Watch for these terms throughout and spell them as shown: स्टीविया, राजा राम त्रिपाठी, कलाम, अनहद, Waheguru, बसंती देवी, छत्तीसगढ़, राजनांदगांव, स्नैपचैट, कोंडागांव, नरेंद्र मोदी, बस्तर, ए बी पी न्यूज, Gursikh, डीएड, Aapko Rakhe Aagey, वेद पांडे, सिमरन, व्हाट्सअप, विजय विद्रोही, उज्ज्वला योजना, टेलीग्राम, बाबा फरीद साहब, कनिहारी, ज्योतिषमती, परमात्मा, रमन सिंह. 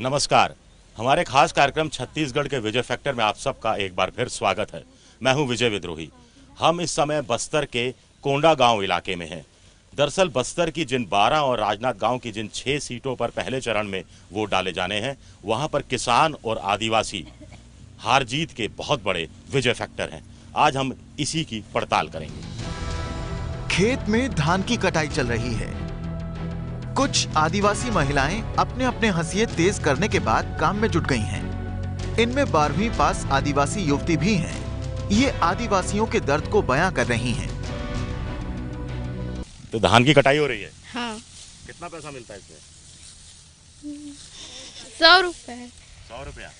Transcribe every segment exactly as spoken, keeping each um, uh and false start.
नमस्कार, हमारे खास कार्यक्रम छत्तीसगढ़ के विजय फैक्टर में आप सबका एक बार फिर स्वागत है। मैं हूं विजय विद्रोही। हम इस समय बस्तर के कोंडागांव इलाके में हैं। दरअसल बस्तर की जिन बारह और राजनांदगांव की जिन छह सीटों पर पहले चरण में वोट डाले जाने हैं, वहां पर किसान और आदिवासी हार जीत के बहुत बड़े विजय फैक्टर हैं। आज हम इसी की पड़ताल करेंगे। खेत में धान की कटाई चल रही है। कुछ आदिवासी महिलाएं अपने अपने हंसिये तेज करने के बाद काम में जुट गई हैं। इनमें बारहवीं पास आदिवासी युवती भी हैं। ये आदिवासियों के दर्द को बयां कर रही हैं। तो धान की कटाई हो रही है। हाँ। कितना पैसा मिलता है इसमें? सौ रुपए। सौ रुपया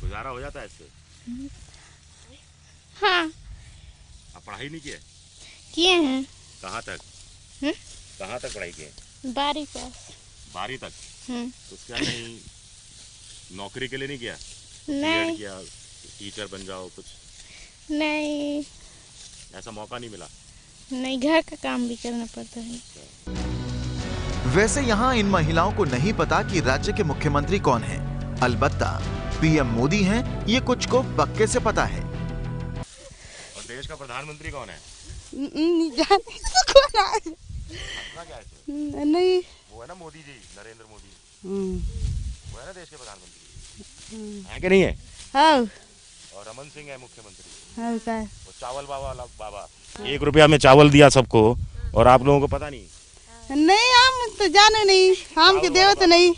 गुजारा हो जाता है इससे? हाँ। आप पढ़ाई नहीं किए? किए हैं। कहाँ तक? कहाँ तक पढ़ाई किए? बारी पास। बारी तक। तो क्या नहीं नौकरी के लिए नहीं किया? नहीं किया। टीचर बन जाओ कुछ? नहीं, ऐसा मौका नहीं मिला। नहीं, घर का काम भी करना पड़ता है। वैसे यहाँ इन महिलाओं को नहीं पता कि राज्य के मुख्यमंत्री कौन हैं। अलबत्ता पीएम मोदी हैं, ये कुछ को पक्के से पता है। और देश का प्रधानमंत्री कौन है? न, नहीं वो है ना मोदी जी, नरेंद्र मोदी। वो है ना देश के प्रधानमंत्री, है कि नहीं है? हाँ। और रमन सिंह है मुख्यमंत्री। हाँ सर। वो चावल बाबा बाबा एक रुपया में चावल दिया सबको, और आप लोगों को पता नहीं? नहीं, हम तो जाने नहीं, हम के देव तो नहीं।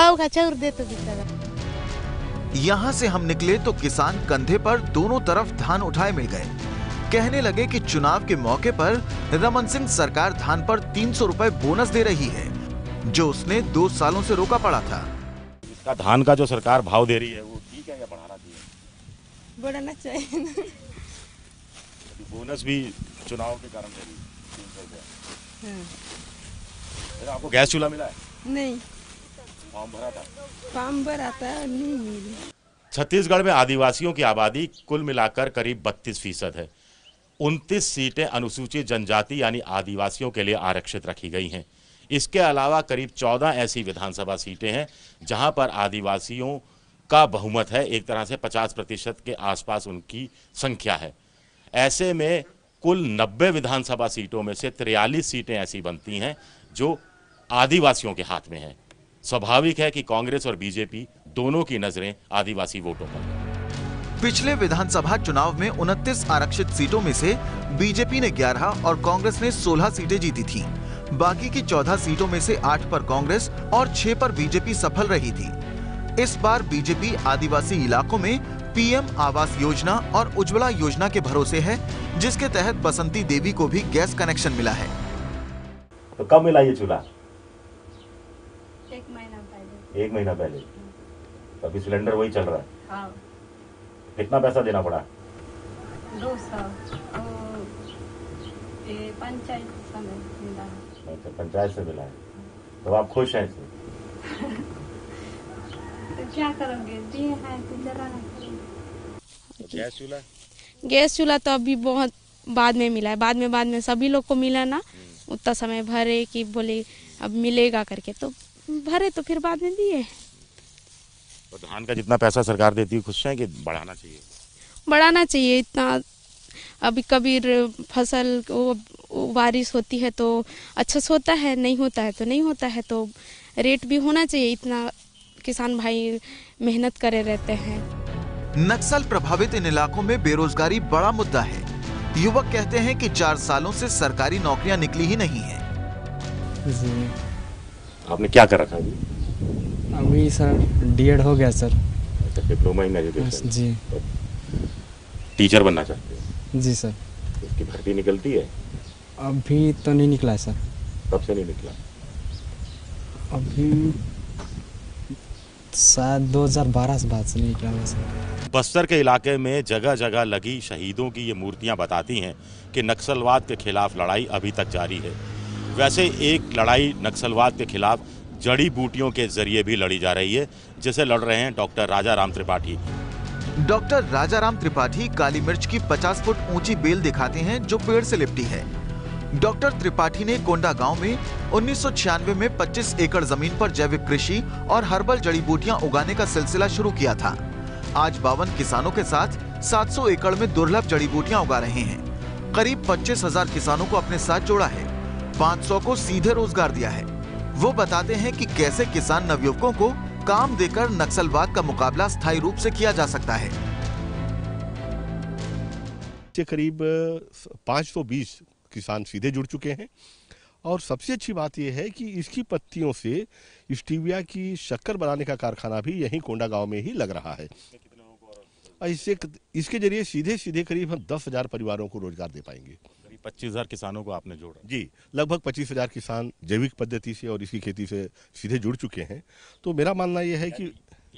आओ का चाउर दे तो बेचारा। यहाँ से हम निकले तो किसान कंधे पर दोनों तरफ धान उठाए मिल गए। कहने लगे कि चुनाव के मौके पर रमन सिंह सरकार धान पर तीन सौ रुपए बोनस दे रही है, जो उसने दो सालों से रोका पड़ा था। इसका धान का जो सरकार भाव दे रही है वो ठीक है या बढ़ाना चाहिए? बढ़ाना चाहिए ना। बोनस भी चुनाव के कारण दे रही है। हाँ। तो आपको गैस चूल्हा मिला है? नहीं, फॉर्म भरा था। फॉर्म भरा था, नहीं मिला। छत्तीसगढ़ में आदिवासियों की आबादी कुल मिलाकर करीब बत्तीस फीसद है। उनतीस सीटें अनुसूचित जनजाति यानी आदिवासियों के लिए आरक्षित रखी गई हैं। इसके अलावा करीब चौदह ऐसी विधानसभा सीटें हैं जहां पर आदिवासियों का बहुमत है। एक तरह से पचास प्रतिशत के आसपास उनकी संख्या है। ऐसे में कुल नब्बे विधानसभा सीटों में से तिरालीस सीटें ऐसी बनती हैं जो आदिवासियों के हाथ में हैं। स्वाभाविक है कि कांग्रेस और बीजेपी दोनों की नजरें आदिवासी वोटों पर। पिछले विधानसभा चुनाव में उनतीस आरक्षित सीटों में से बीजेपी ने ग्यारह और कांग्रेस ने सोलह सीटें जीती थीं। बाकी की चौदह सीटों में से आठ पर कांग्रेस और छह पर बीजेपी सफल रही थी। इस बार बीजेपी आदिवासी इलाकों में पीएम आवास योजना और उज्ज्वला योजना के भरोसे है, जिसके तहत बसंती देवी को भी गैस कनेक्शन मिला है। तो कब मिला ये चूल्हा? एक महीना पहले। एक महीना पहले। अभी सिलेंडर वही चल रहा है। हाँ। कितना पैसा देना पड़ा? दो सौ। पंचायत से मिला है। अच्छा, पंचायत से मिला है। तो आप खुश हैं इससे? तो क्या करोगे? दिए हैं तो जलाना पड़ेगा। गैस चूल्हा? गैस चूल्हा तो अभी बहुत बाद में मिला है। बाद में बाद में सभी लोग को मिला ना, उतना समय भरे कि बोले अब मिलेगा करके, तो भरे तो फिर बाद में दिए। और धान का जितना पैसा सरकार देती है खुश हैं कि बढ़ाना चाहिए? बढ़ाना चाहिए। इतना अभी कभी फसल वो बारिश होती है तो अच्छा होता है, नहीं होता है तो नहीं होता है, तो रेट भी होना चाहिए। इतना किसान भाई मेहनत करे रहते हैं। नक्सल प्रभावित इन इलाकों में बेरोजगारी बड़ा मुद्दा है। युवक कहते हैं कि चार सालों से सरकारी नौकरियां निकली ही नहीं है। आपने क्या कर रखा है? अभी सर डीएड हो गया सर। अच्छा, डिप्लोमा इन एजुकेशन। जी। टीचर बनना चाहते हैं? जी सर। इसकी भर्ती निकलती है? अभी तो नहीं निकला सर। कब से नहीं निकला? अभी शायद दो हज़ार बारह से बाद से नहीं निकला हुआ सर। बस्तर के इलाके में जगह जगह लगी शहीदों की ये मूर्तियाँ बताती हैं कि नक्सलवाद के खिलाफ लड़ाई अभी तक जारी है। वैसे एक लड़ाई नक्सलवाद के खिलाफ जड़ी बूटियों के जरिए भी लड़ी जा रही है, जिसे लड़ रहे हैं डॉक्टर राजा राम त्रिपाठी। डॉक्टर राजा राम त्रिपाठी काली मिर्च की पचास फुट ऊंची बेल दिखाते हैं जो पेड़ से लिपटी है। डॉक्टर त्रिपाठी ने कोंडागांव में उन्नीस सौ छियानवे में पच्चीस एकड़ जमीन पर जैविक कृषि और हर्बल जड़ी बूटियां उगाने का सिलसिला शुरू किया था। आज बावन किसानों के साथ सात सौ एकड़ में दुर्लभ जड़ी बूटियां उगा रहे हैं। करीब पच्चीस हजार किसानों को अपने साथ जोड़ा है, पाँच सौ को सीधे रोजगार दिया है। वो बताते हैं कि कैसे किसान नवयुवकों को काम देकर नक्सलवाद का मुकाबला स्थायी रूप से किया जा सकता है। करीब पाँच सौ बीस किसान सीधे जुड़ चुके हैं और सबसे अच्छी बात यह है कि इसकी पत्तियों से स्टीविया की शक्कर बनाने का कारखाना भी यहीं कोंडागांव में ही लग रहा है। इससे इसके जरिए सीधे सीधे करीब हम दस हजार परिवारों को रोजगार दे पाएंगे। पच्चीस हजार किसानों को आपने जोड़ा? जी, लगभग पच्चीस हजार किसान जैविक पद्धति से और इसकी खेती से सीधे जुड़ चुके हैं। तो मेरा मानना यह है कि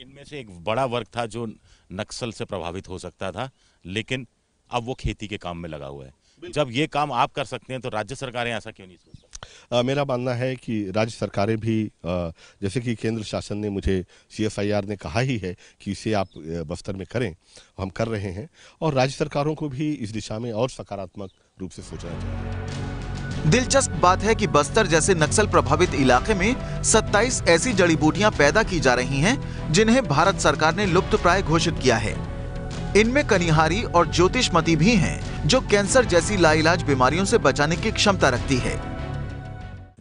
इनमें से एक बड़ा वर्ग था जो नक्सल से प्रभावित हो सकता था, लेकिन अब वो खेती के काम में लगा हुआ है। जब ये काम आप कर सकते हैं तो राज्य सरकारें ऐसा क्यों नहीं सोचती? Uh, मेरा मानना है कि राज्य सरकारें भी uh, जैसे कि केंद्र शासन ने मुझे सी एफ आई आर ने कहा ही है कि इसे आप बस्तर में करें, हम कर रहे हैं और राज्य सरकारों को भी इस दिशा में और सकारात्मक रूप से सोचना चाहिए। दिलचस्प बात है कि बस्तर जैसे नक्सल प्रभावित इलाके में सत्ताईस ऐसी जड़ी बूटियां पैदा की जा रही हैं जिन्हें भारत सरकार ने लुप्त प्राय घोषित किया है। इनमें कनिहारी और ज्योतिषमती भी हैं, जो कैंसर जैसी लाइलाज बीमारियों से बचाने की क्षमता रखती है।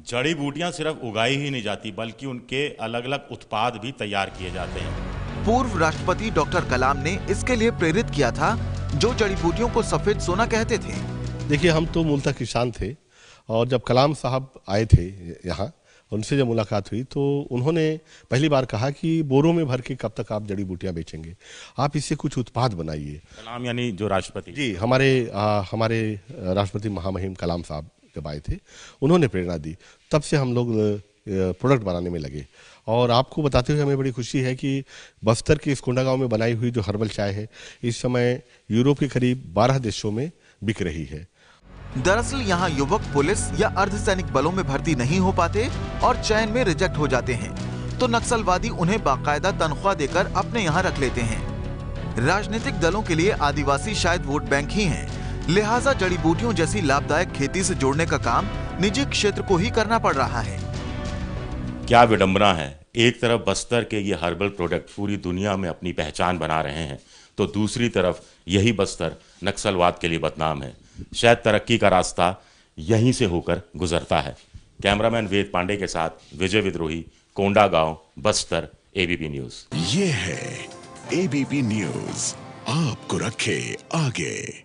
जड़ी बूटियां सिर्फ उगाई ही नहीं जाती, बल्कि उनके अलग अलग उत्पाद भी तैयार किए जाते हैं। पूर्व राष्ट्रपति डॉक्टर कलाम ने इसके लिए प्रेरित किया था, जो जड़ी बूटियों को सफेद सोना कहते थे। देखिए, हम तो मूलतः किसान थे और जब कलाम साहब आए थे यहाँ, उनसे जब मुलाकात हुई तो उन्होंने पहली बार कहा कि बोरों में भर के कब तक आप जड़ी बूटियाँ बेचेंगे, आप इससे कुछ उत्पाद बनाइए। कलाम यानी जो राष्ट्रपति? जी, हमारे आ, हमारे राष्ट्रपति महामहिम कलाम साहब जब आए थे उन्होंने प्रेरणा दी, तब से हम लोग प्रोडक्ट बनाने में लगे। और आपको बताते हुए हमें बड़ी खुशी है कि बस्तर के इस कोंडागांव में बनाई हुई जो हर्बल चाय है इस समय यूरोप के करीब बारह देशों में बिक रही है। दरअसल यहाँ युवक पुलिस या अर्धसैनिक बलों में भर्ती नहीं हो पाते और चयन में रिजेक्ट हो जाते हैं, तो नक्सलवादी उन्हें बाकायदा तनख्वाह देकर अपने यहाँ रख लेते हैं। राजनीतिक दलों के लिए आदिवासी शायद वोट बैंक ही हैं, लिहाजा जड़ी बूटियों जैसी लाभदायक खेती से जोड़ने का काम निजी क्षेत्र को ही करना पड़ रहा है। क्या विडम्बना है, एक तरफ बस्तर के ये हर्बल प्रोडक्ट पूरी दुनिया में अपनी पहचान बना रहे हैं, तो दूसरी तरफ यही बस्तर नक्सलवाद के लिए बदनाम है। शायद तरक्की का रास्ता यहीं से होकर गुजरता है। कैमरामैन वेद पांडे के साथ विजय विद्रोही, कोंडागांव, बस्तर, ए बी पी न्यूज। ये है ए बी पी न्यूज, आपको रखे आगे।